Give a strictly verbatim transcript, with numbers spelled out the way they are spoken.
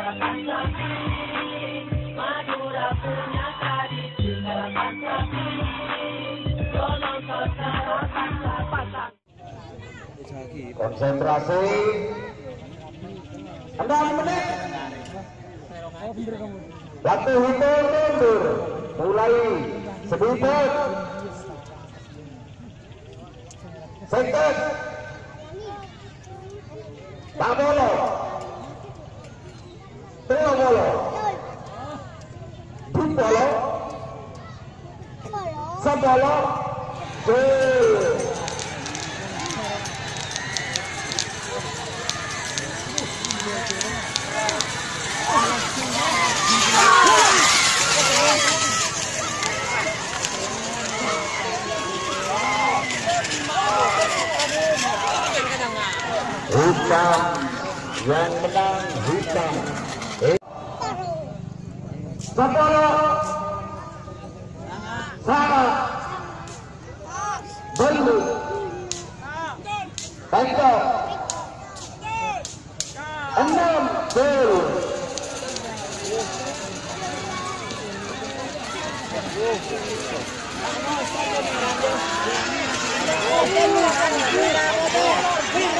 Tinggalkan sepi, Madura punya tadi. Tinggalkan sepi, tolong selesaikan pasang. Konsentrasi. Enam menit. Waktu hitung mundur. Mulai sebentar. Sekat. Tak boleh. Tengok boleh. Bum boleh. Sam boleh. Boleh. Hutan yang menang hutan. Sepuluh sama belu bangka enam belu.